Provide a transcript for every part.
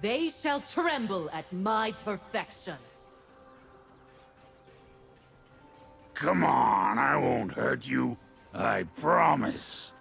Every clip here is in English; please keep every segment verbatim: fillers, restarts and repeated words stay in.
They shall tremble at my perfection. Come on, I won't hurt you. I promise.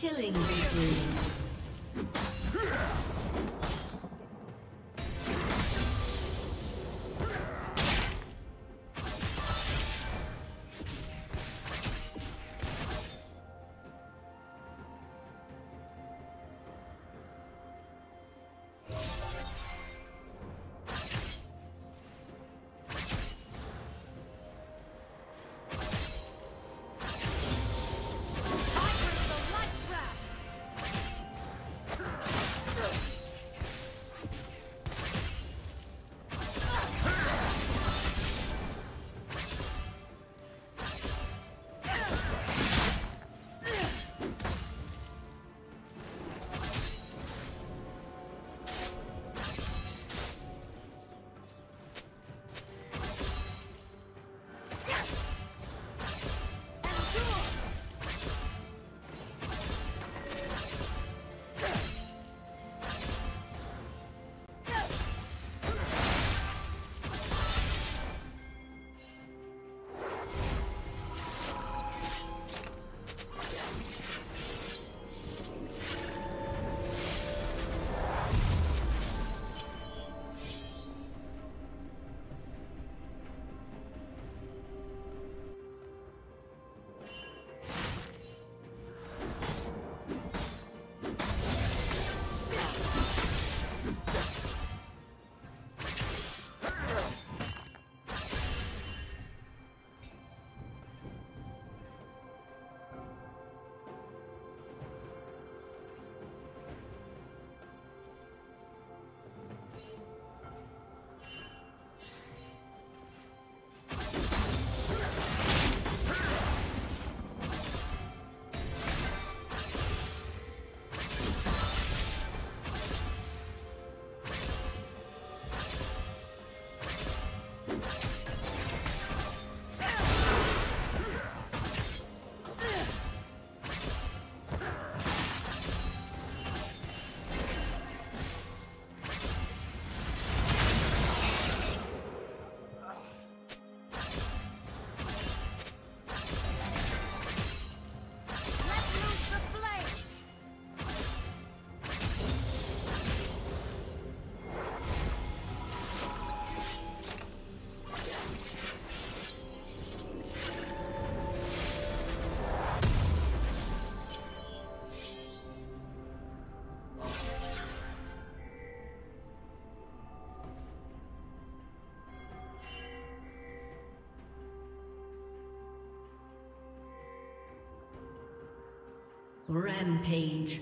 Killing spree. Rampage.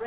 The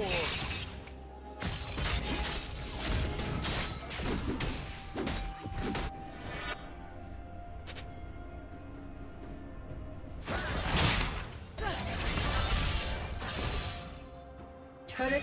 core. Turret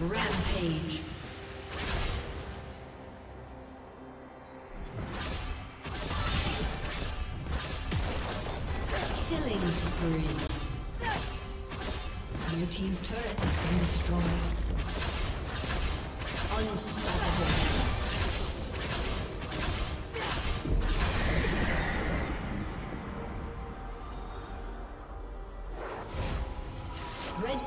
Rampage. Killing spree. Your team's turret has been destroyed. Unstoppable. Red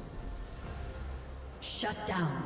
Shut down.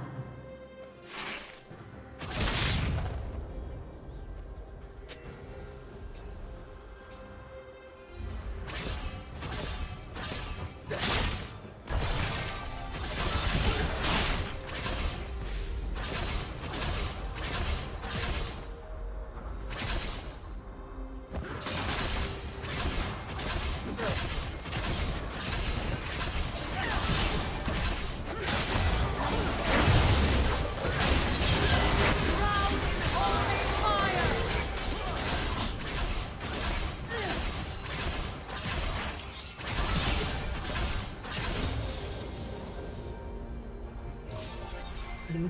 Blue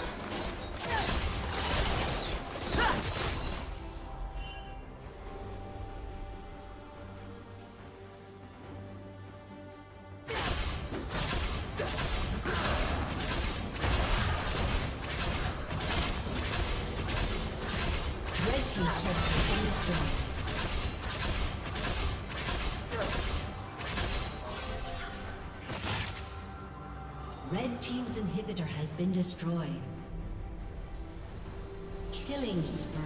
Team's inhibitor has been destroyed. Killing spree.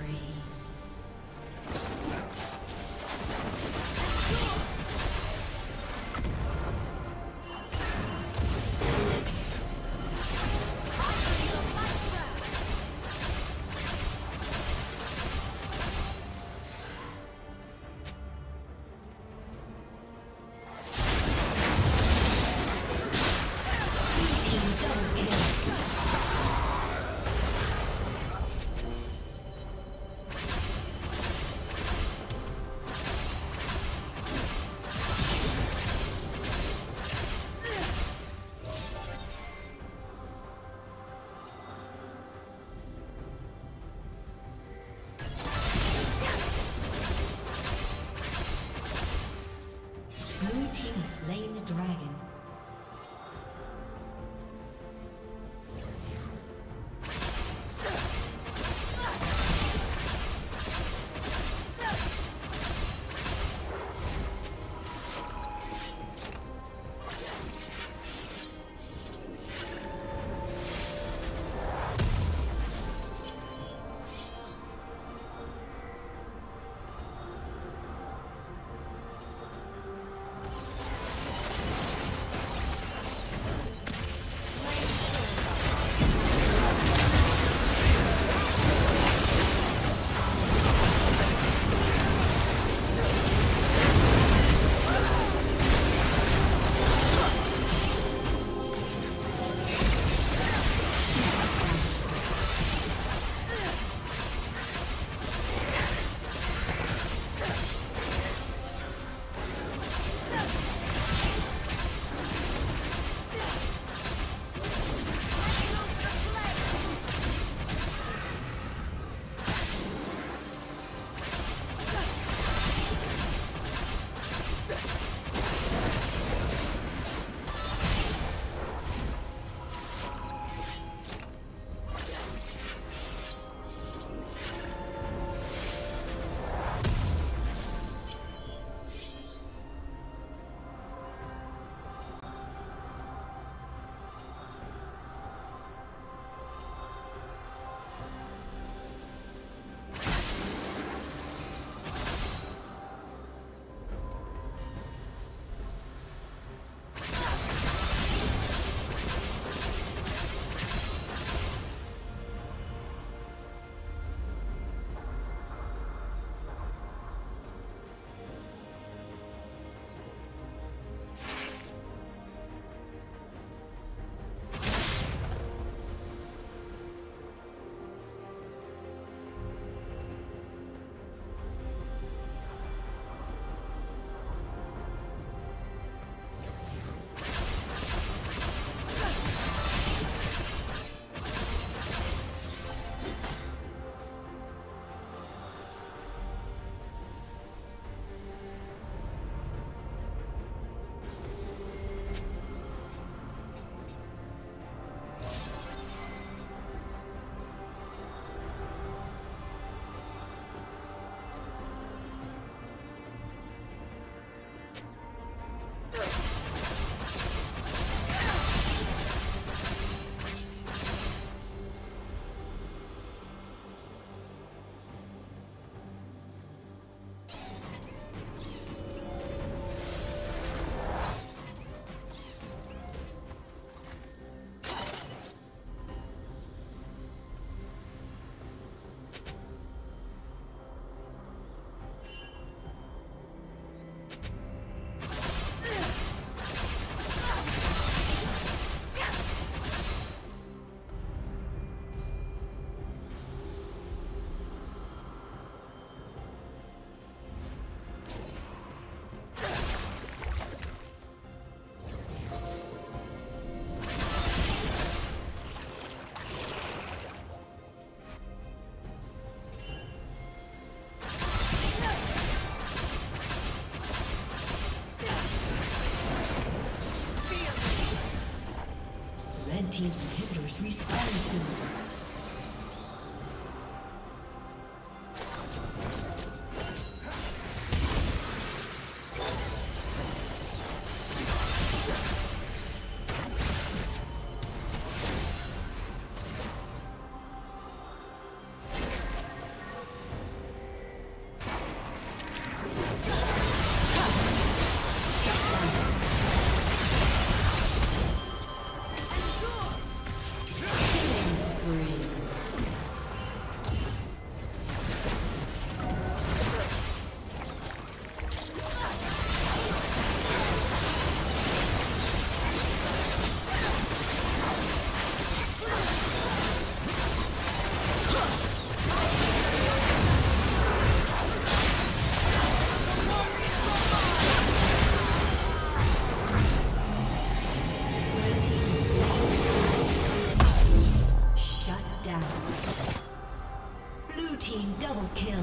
Blue team double kill.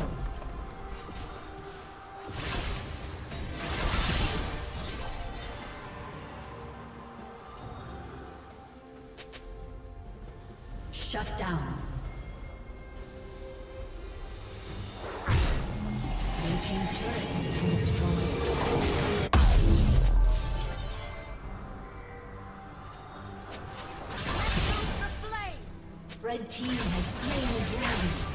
Shut down. Blue team's turret has been destroyed. Red team has slain the dragon.